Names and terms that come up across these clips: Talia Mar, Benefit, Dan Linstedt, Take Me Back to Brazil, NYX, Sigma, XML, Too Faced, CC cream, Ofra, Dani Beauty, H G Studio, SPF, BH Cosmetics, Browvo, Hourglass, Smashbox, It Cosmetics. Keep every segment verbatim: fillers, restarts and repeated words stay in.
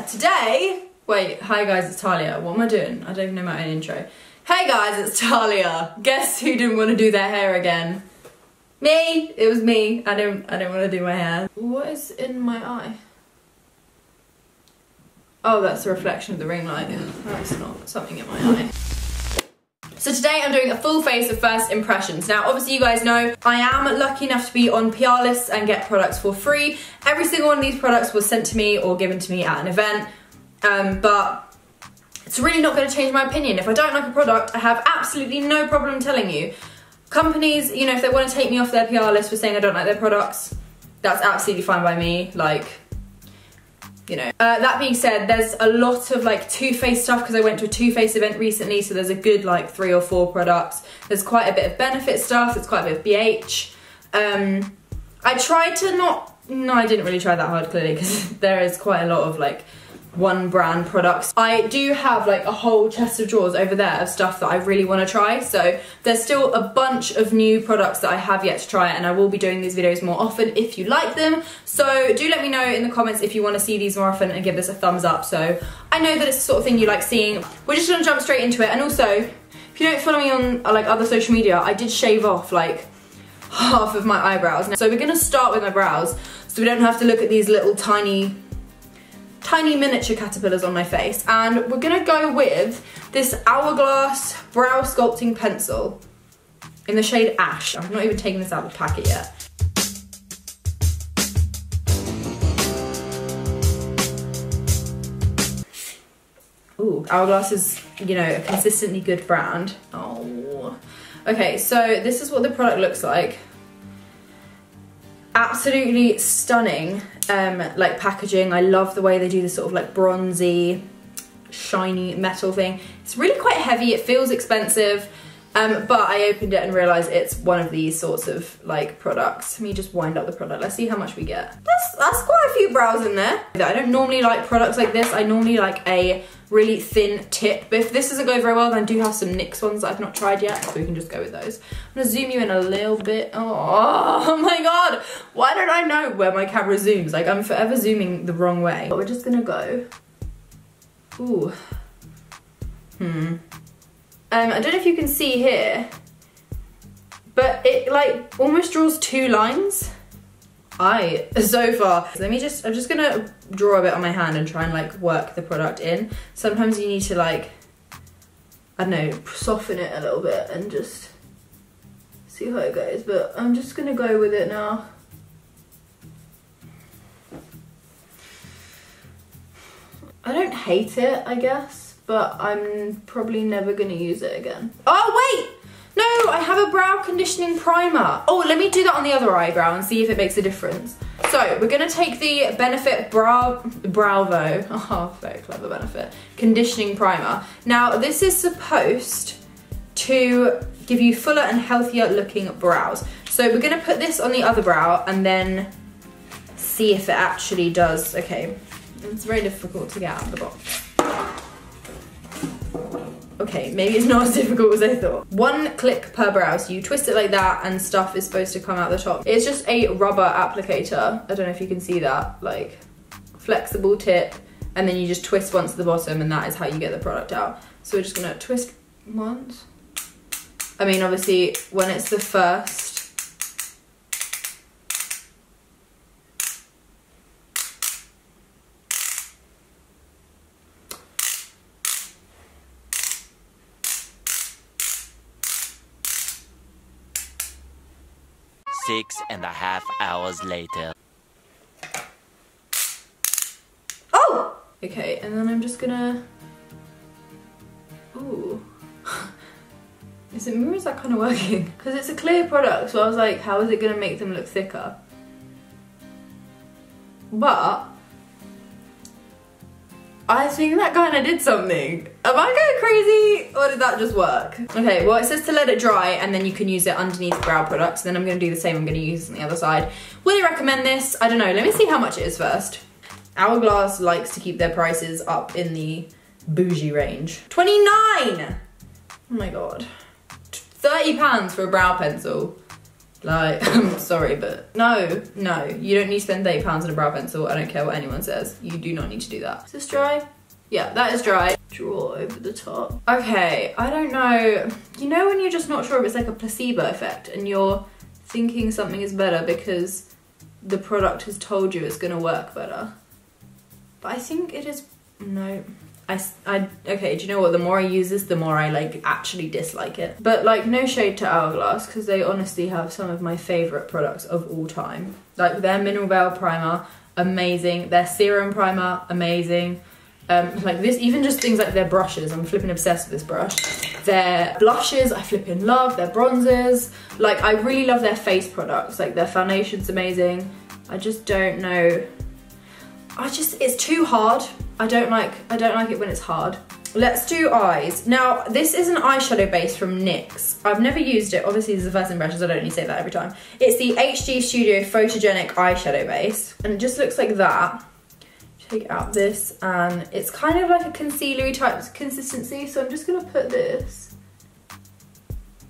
uh, today... Wait, hi guys, it's Talia. What am I doing? I don't even know my own intro. Hey guys, it's Talia. Guess who didn't want to do their hair again? Me! It was me. I don't, I don't want to do my hair. What is in my eye? Oh, that's the reflection of the ring light. That's not something in my eye. So today I'm doing a full face of first impressions. Now obviously you guys know I am lucky enough to be on P R lists and get products for free. Every single one of these products was sent to me or given to me at an event, um, but it's really not going to change my opinion. If I don't like a product, I have absolutely no problem telling you. Companies, you know, if they want to take me off their P R list for saying I don't like their products, that's absolutely fine by me, like, you know. Uh, that being said, there's a lot of like Too Faced stuff because I went to a Too Faced event recently, so there's a good like three or four products. There's quite a bit of Benefit stuff, there's quite a bit of B H. Um, I tried to not, no I didn't really try that hard clearly because there is quite a lot of like one brand products. I do have like a whole chest of drawers over there of stuff that I really want to try, so there's still a bunch of new products that I have yet to try, and I will be doing these videos more often if you like them. So do let me know in the comments if you want to see these more often and give this a thumbs up, so I know that it's the sort of thing you like seeing. We're just gonna jump straight into it. And also, if you don't follow me on like other social media, I did shave off like half of my eyebrows. So we're gonna start with my brows so we don't have to look at these little tiny tiny miniature caterpillars on my face, and we're gonna go with this Hourglass brow sculpting pencil in the shade Ash. I've not even taken this out of the packet yet. Ooh, Hourglass is, you know, a consistently good brand. Oh. Okay, so this is what the product looks like. Absolutely stunning, um, like packaging. I love the way they do this sort of like bronzy, shiny metal thing. It's really quite heavy, it feels expensive, um, but I opened it and realised it's one of these sorts of like products. Let me just wind up the product, let's see how much we get. That's, that's quite a few brows in there. I don't normally like products like this, I normally like a really thin tip, but if this doesn't go very well then I do have some NYX ones that I've not tried yet, so we can just go with those. I'm gonna zoom you in a little bit. Oh, oh my god, why don't I know where my camera zooms? Like I'm forever zooming the wrong way. But we're just gonna go, ooh, hmm. Um, I don't know if you can see here, but it like almost draws two lines. I, so far. So let me just, I'm just gonna draw a bit on my hand and try and like work the product in. Sometimes you need to like, I don't know, soften it a little bit and just see how it goes, but I'm just gonna go with it now. I don't hate it, I guess, but I'm probably never gonna use it again. Oh wait! No, I have a brow conditioning primer. Oh, let me do that on the other eyebrow and see if it makes a difference. So we're gonna take the Benefit Brow, Bravo, oh, very clever Benefit, conditioning primer. Now this is supposed to give you fuller and healthier looking brows. So we're gonna put this on the other brow and then see if it actually does. Okay, it's very difficult to get out of the box. Okay, maybe it's not as difficult as I thought. One click per brow, so you twist it like that and stuff is supposed to come out the top. It's just a rubber applicator. I don't know if you can see that, like flexible tip, and then you just twist once at the bottom and that is how you get the product out. So we're just gonna twist once. I mean, obviously when it's the first, Six and a half hours later. Oh! Okay, and then I'm just gonna... Ooh. Is it mirrors that kind of working? Because it's a clear product, so I was like, how is it gonna make them look thicker? But... I think that kind of did something. Am I going crazy or did that just work? Okay, well it says to let it dry and then you can use it underneath brow products. Then I'm gonna do the same, I'm gonna use this on the other side. Would you recommend this? I don't know, let me see how much it is first. Hourglass likes to keep their prices up in the bougie range. twenty-nine! Oh my god. thirty pounds for a brow pencil. Like, I'm sorry, but no, no. You don't need to spend eight pounds on a brow pencil. I don't care what anyone says. You do not need to do that. Is this dry? Yeah, that is dry. Draw over the top. Okay, I don't know. You know when you're just not sure if it's like a placebo effect and you're thinking something is better because the product has told you it's gonna work better? But I think it is, no. I, I, okay, do you know what? The more I use this, the more I like actually dislike it. But like, no shade to Hourglass, because they honestly have some of my favourite products of all time. Like their mineral veil primer, amazing. Their serum primer, amazing. Um, like this, even just things like their brushes, I'm flipping obsessed with this brush. Their blushes, I flipping love. Their bronzers, like I really love their face products. Like their foundation's amazing. I just don't know. I just, it's too hard. I don't like, I don't like it when it's hard. Let's do eyes. Now, this is an eyeshadow base from NYX. I've never used it. Obviously, this is the first impression, so I don't need to say that every time. It's the H G Studio Photogenic Eyeshadow Base. And it just looks like that. Take out this, and it's kind of like a concealery type consistency, so I'm just gonna put this.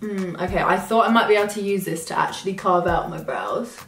Mm, okay, I thought I might be able to use this to actually carve out my brows.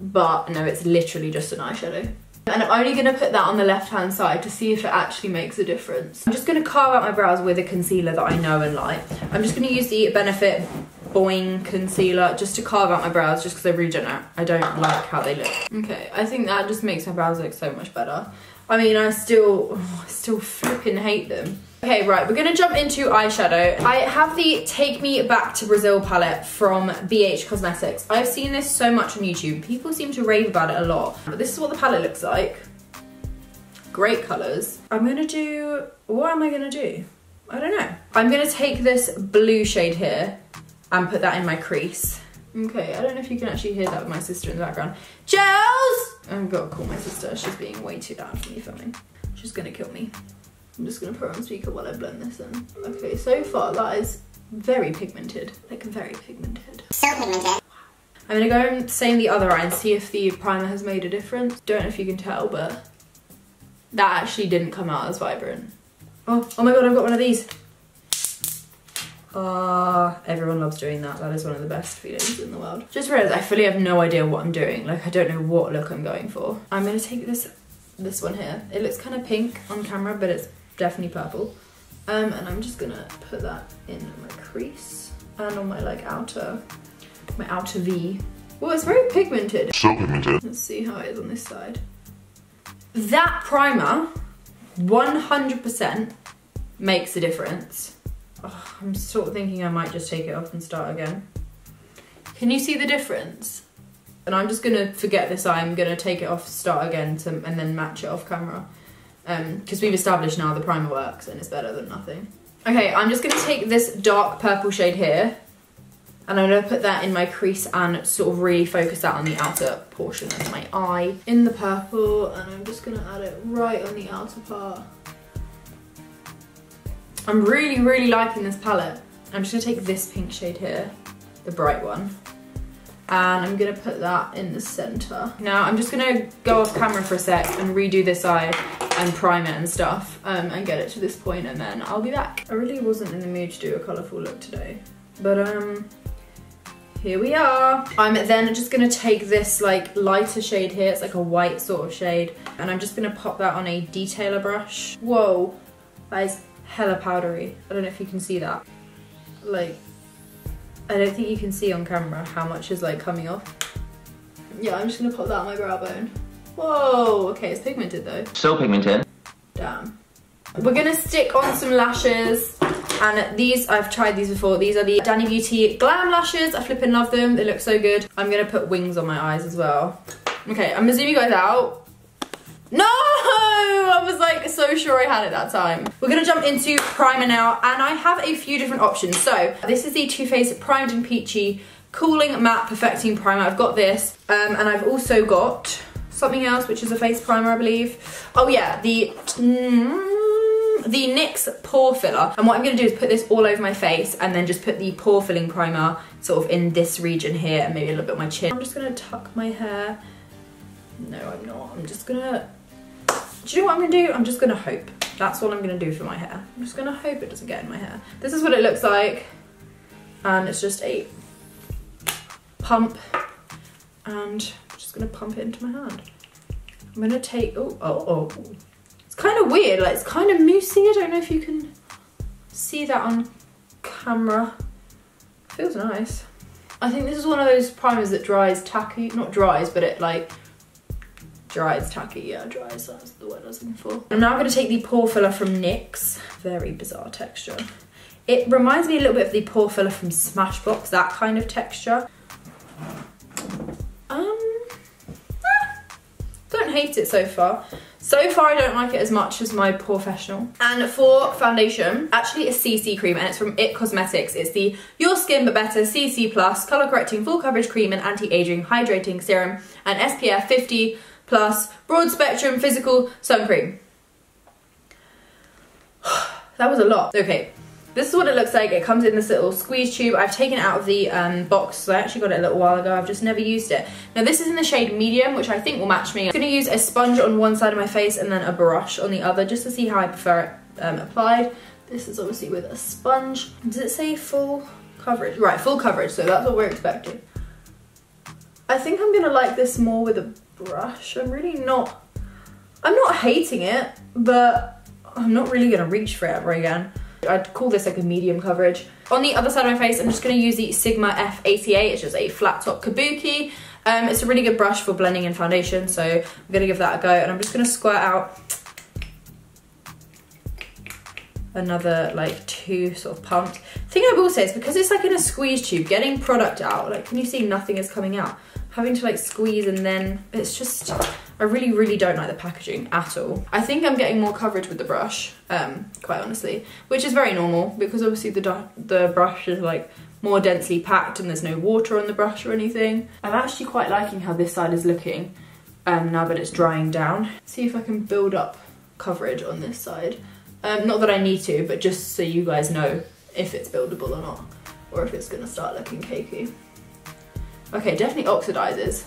But no, it's literally just an eyeshadow. And I'm only gonna put that on the left-hand side to see if it actually makes a difference. I'm just gonna carve out my brows with a concealer that I know and like. I'm just gonna use the Benefit Boing Concealer just to carve out my brows, just because I really don't know. I don't like how they look. Okay, I think that just makes my brows look so much better. I mean, I still, oh, I still flipping hate them. Okay, right, we're gonna jump into eyeshadow. I have the Take Me Back to Brazil palette from B H Cosmetics. I've seen this so much on YouTube. People seem to rave about it a lot. But this is what the palette looks like. Great colors. I'm gonna do, what am I gonna do? I don't know. I'm gonna take this blue shade here and put that in my crease. Okay, I don't know if you can actually hear that with my sister in the background. Gels! I've got to call my sister. She's being way too loud for me filming. She's gonna kill me. I'm just gonna put it on speaker while I blend this in. Okay, so far that is very pigmented. Like, very pigmented. So pigmented. Wow. I'm gonna go and same the other eye and see if the primer has made a difference. Don't know if you can tell, but that actually didn't come out as vibrant. Oh, oh my god, I've got one of these. Ah, uh, everyone loves doing that. That is one of the best feelings in the world. Just realised I fully have no idea what I'm doing. Like, I don't know what look I'm going for. I'm gonna take this, this one here. It looks kind of pink on camera, but it's definitely purple, um, and I'm just gonna put that in my crease and on my like outer, my outer V. Well, it's very pigmented. So pigmented. Let's see how it is on this side. That primer, one hundred percent makes a difference. Oh, I'm sort of thinking I might just take it off and start again. Can you see the difference? And I'm just gonna forget this eye. I'm gonna take it off, start again, to, and then match it off camera. Because um, we've established now the primer works and it's better than nothing. Okay, I'm just going to take this dark purple shade here and I'm going to put that in my crease and sort of really focus that on the outer portion of my eye. In the purple, and I'm just going to add it right on the outer part. I'm really, really liking this palette. I'm just going to take this pink shade here, the bright one. And I'm gonna put that in the center. Now I'm just gonna go off camera for a sec and redo this eye and prime it and stuff, um, and get it to this point, and then I'll be back. I really wasn't in the mood to do a colorful look today, but um, here we are. I'm then just gonna take this like lighter shade here. It's like a white sort of shade, and I'm just gonna pop that on a detailer brush. Whoa, that is hella powdery. I don't know if you can see that. Like, I don't think you can see on camera how much is like coming off. Yeah, I'm just gonna pop that on my brow bone. Whoa, okay, it's pigmented though. So pigmented. Damn. We're gonna stick on some lashes. And these, I've tried these before. These are the Dani Beauty Glam Lashes. I flippin' love them, they look so good. I'm gonna put wings on my eyes as well. Okay, I'm gonna zoom you guys out. No! I was like so sure I had it that time. We're gonna jump into primer now, and I have a few different options. So this is the Too Faced Primed and Peachy Cooling Matte Perfecting Primer. I've got this, um, and I've also got something else, which is a face primer, I believe. Oh yeah, the mm, the NYX Pore Filler. And what I'm gonna do is put this all over my face, and then just put the pore filling primer sort of in this region here, and maybe a little bit of my chin. I'm just gonna tuck my hair. No, I'm not. I'm just gonna. Do you know what I'm gonna do? I'm just gonna hope. That's all I'm gonna do for my hair. I'm just gonna hope it doesn't get in my hair. This is what it looks like, and it's just a pump, and I'm just gonna pump it into my hand. I'm gonna take, oh, oh, oh. It's kind of weird, like it's kind of moussey. I don't know if you can see that on camera. Feels nice. I think this is one of those primers that dries tacky, not dries, but it like, dries tacky, yeah, dries, that's the word I was looking for. I'm now gonna take the pore filler from NYX. Very bizarre texture. It reminds me a little bit of the pore filler from Smashbox, that kind of texture. Um, ah, don't hate it so far. So far I don't like it as much as my Pore Professional. And for foundation, actually a C C cream, and it's from It Cosmetics. It's the Your Skin But Better C C Plus Colour Correcting Full Coverage Cream and Anti-Aging Hydrating Serum and S P F fifty plus Broad Spectrum Physical Sun Cream. That was a lot. Okay, this is what it looks like. It comes in this little squeeze tube. I've taken it out of the um, box, so I actually got it a little while ago. I've just never used it. Now this is in the shade Medium, which I think will match me. I'm gonna use a sponge on one side of my face and then a brush on the other, just to see how I prefer it um, applied. This is obviously with a sponge. Does it say full coverage? Right, full coverage, so that's what we're expecting. I think I'm gonna like this more with a brush. I'm really not, I'm not hating it, but I'm not really gonna reach for it ever again. I'd call this like a medium coverage. On the other side of my face, I'm just going to use the Sigma F eighty-eight, it's just a flat top kabuki. Um, it's a really good brush for blending in foundation, so I'm going to give that a go, and I'm just going to squirt out another like two sort of pumps. The thing I will say is, because it's like in a squeeze tube, getting product out, like can you see nothing is coming out? Having to like squeeze and then, it's just, I really, really don't like the packaging at all. I think I'm getting more coverage with the brush, um, quite honestly, which is very normal because obviously the, the brush is like more densely packed and there's no water on the brush or anything. I'm actually quite liking how this side is looking um, now that it's drying down. See if I can build up coverage on this side. Um, not that I need to, but just so you guys know if it's buildable or not, or if it's gonna start looking cakey. Okay, definitely oxidizes.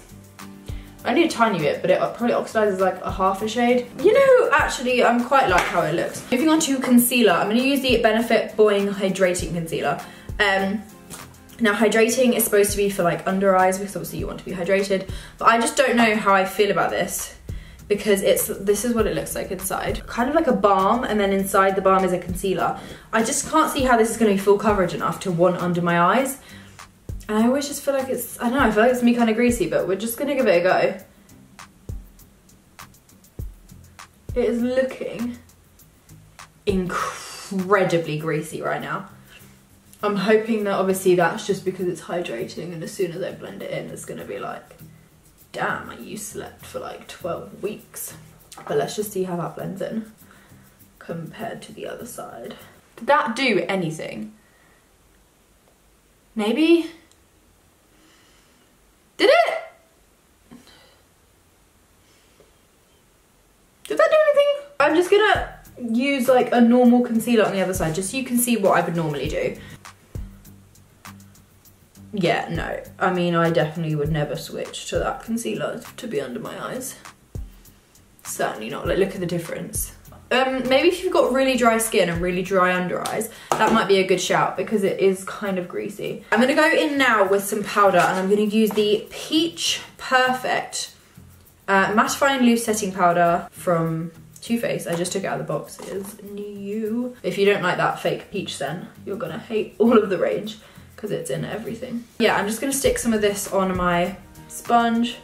Only a tiny bit, but it probably oxidizes like a half a shade. You know, actually, I'm quite like how it looks. Moving on to concealer, I'm gonna use the Benefit Boing Hydrating Concealer. Um, now, hydrating is supposed to be for like under eyes, because obviously you want to be hydrated, but I just don't know how I feel about this, because it's, this is what it looks like inside. Kind of like a balm, and then inside the balm is a concealer. I just can't see how this is gonna be full coverage enough to want under my eyes. And I always just feel like it's, I don't know, I feel like it's me kind of greasy, but we're just gonna give it a go. It is looking incredibly greasy right now. I'm hoping that obviously that's just because it's hydrating, and as soon as I blend it in, it's gonna be like, damn, like you slept for like twelve weeks. But let's just see how that blends in compared to the other side. Did that do anything? Maybe? Did it? Did that do anything? I'm just gonna use like a normal concealer on the other side, just so you can see what I would normally do. Yeah, no. I mean, I definitely would never switch to that concealer to be under my eyes. Certainly not. Like, look at the difference. Um, maybe if you've got really dry skin and really dry under eyes, that might be a good shout, because it is kind of greasy. I'm gonna go in now with some powder, and I'm gonna use the Peach Perfect uh, Mattifying Loose Setting Powder from Too Faced. I just took it out of the box, it is new. If you don't like that fake peach scent, you're gonna hate all of the range, because it's in everything. Yeah, I'm just gonna stick some of this on my sponge.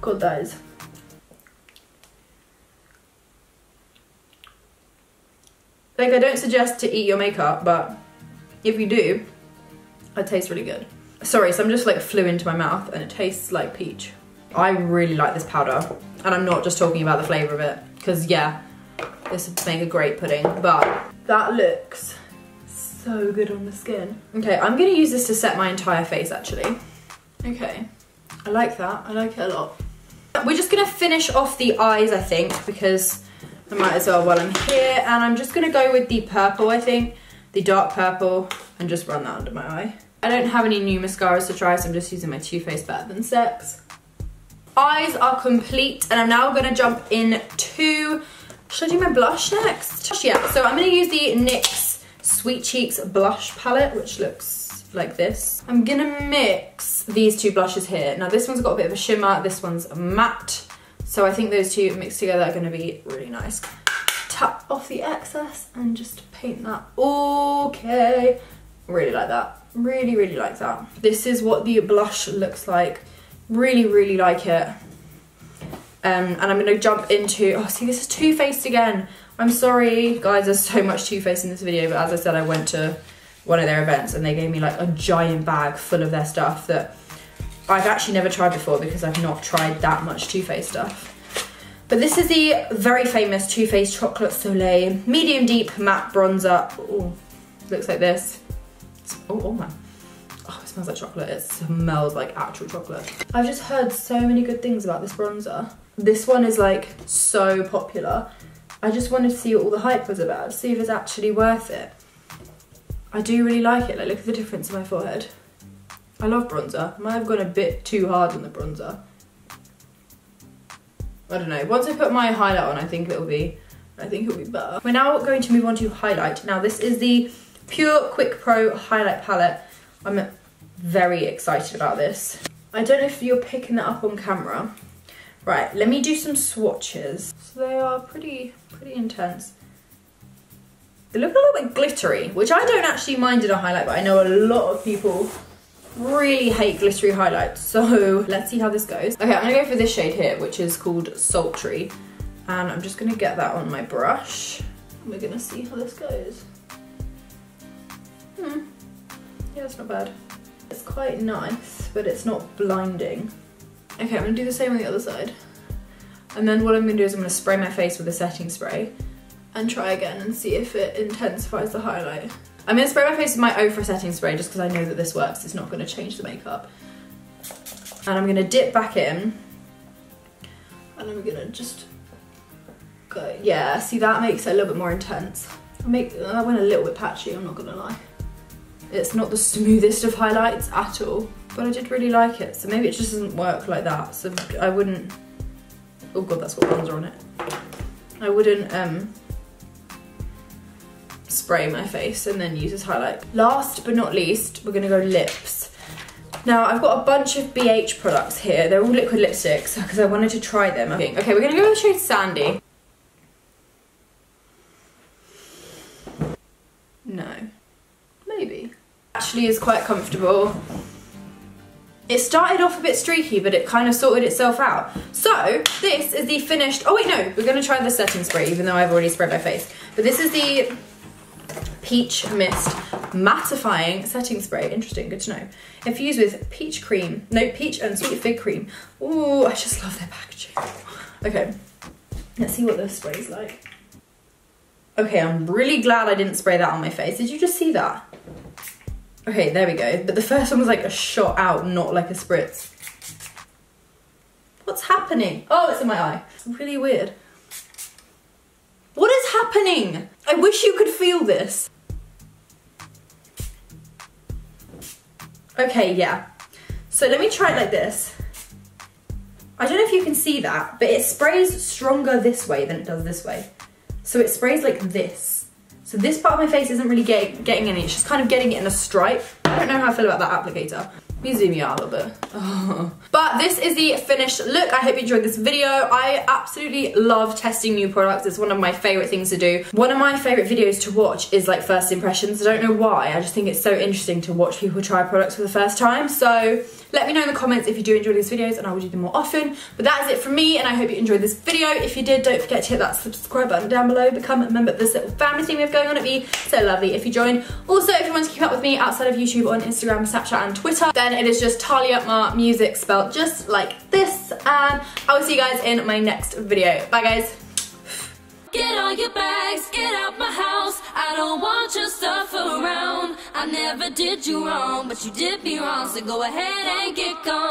God, that is. Like, I don't suggest to eat your makeup, but if you do, it tastes really good. Sorry, some just like flew into my mouth, and it tastes like peach. I really like this powder, and I'm not just talking about the flavor of it, because yeah, this would make a great pudding, but that looks so good on the skin. Okay, I'm gonna use this to set my entire face, actually. Okay, I like that, I like it a lot. We're just gonna finish off the eyes, I think, because I might as well while I'm here, and I'm just gonna go with the purple, I think, the dark purple, and just run that under my eye. I don't have any new mascaras to try, so I'm just using my Too Faced Better Than Sex. Eyes are complete, and I'm now gonna jump in to, should I do my blush next? Yeah, so I'm gonna use the NYX Sweet Cheeks Blush Palette, which looks like this. I'm gonna mix these two blushes here. Now this one's got a bit of a shimmer, this one's a matte. So I think those two mixed together are gonna be really nice. Tap off the excess and just paint that. Okay. Really like that. Really, really like that. This is what the blush looks like. Really, really like it. Um, and I'm gonna jump into, oh see, this is Too Faced again. I'm sorry guys, there's so much Too Faced in this video, but as I said, I went to one of their events and they gave me like a giant bag full of their stuff that I've actually never tried before because I've not tried that much Too Faced stuff. But this is the very famous Too Faced Chocolate Soleil Medium Deep Matte Bronzer. Ooh, looks like this. Oh, oh my. Oh, it smells like chocolate. It smells like actual chocolate. I've just heard so many good things about this bronzer. This one is like so popular. I just wanted to see what all the hype was about, see if it's actually worth it. I do really like it. Like, look at the difference in my forehead. I love bronzer. I might have gone a bit too hard on the bronzer. I don't know. Once I put my highlight on, I think it'll be, I think it'll be better. We're now going to move on to highlight. Now, this is the Pure Quick Pro Highlight Palette. I'm very excited about this. I don't know if you're picking that up on camera. Right, let me do some swatches. So they are pretty, pretty intense. They look a little bit glittery, which I don't actually mind in a highlight, but I know a lot of people really hate glittery highlights. So let's see how this goes. Okay, I'm gonna go for this shade here, which is called Sultry. And I'm just gonna get that on my brush. We're gonna see how this goes. Hmm, yeah, it's not bad. It's quite nice, but it's not blinding. Okay, I'm gonna do the same on the other side. And then what I'm gonna do is I'm gonna spray my face with a setting spray and try again and see if it intensifies the highlight. I'm gonna spray my face with my Ofra setting spray just because I know that this works. It's not gonna change the makeup. And I'm gonna dip back in. And I'm gonna just go, yeah, see that makes it a little bit more intense. I, make, I went a little bit patchy, I'm not gonna lie. It's not the smoothest of highlights at all, but I did really like it. So maybe it just doesn't work like that. So I wouldn't, oh God, that's got bronzer on it. I wouldn't um, spray my face and then use this highlight. Last but not least, we're gonna go lips. Now I've got a bunch of B H products here. They're all liquid lipsticks because I wanted to try them. Okay, okay, we're gonna go with the shade Sandy. No, maybe. Actually is quite comfortable. It started off a bit streaky, but it kind of sorted itself out. So this is the finished, oh wait, no, we're gonna try the setting spray, even though I've already sprayed my face. But this is the Peach Mist Mattifying Setting Spray. Interesting, good to know. Infused with peach cream, no, peach and sweet fig cream. Ooh, I just love their packaging. Okay, let's see what this spray's like. Okay, I'm really glad I didn't spray that on my face. Did you just see that? Okay, there we go. But the first one was like a shot out, not like a spritz. What's happening? Oh, it's in my eye. It's really weird. What is happening? I wish you could feel this. Okay, yeah. So let me try it like this. I don't know if you can see that, but it sprays stronger this way than it does this way. So it sprays like this. So this part of my face isn't really get, getting any, it's just kind of getting it in a stripe. I don't know how I feel about that applicator. Let me zoom you out a little bit. Oh. But this is the finished look. I hope you enjoyed this video. I absolutely love testing new products. It's one of my favorite things to do. One of my favorite videos to watch is like first impressions. I don't know why. I just think it's so interesting to watch people try products for the first time. So let me know in the comments if you do enjoy these videos and I will do them more often. But that is it from me and I hope you enjoyed this video. If you did, don't forget to hit that subscribe button down below. Become a member of this little family thing we have going on. It'd be so lovely if you join. Also, if you want to keep up with me outside of YouTube on Instagram, Snapchat and Twitter, then it is just Talia Mar Music spelled just like this, and I will see you guys in my next video. Bye guys. Get all your bags, get out my house. I don't want your stuff around. I never did you wrong, but you did me wrong, so go ahead and get gone.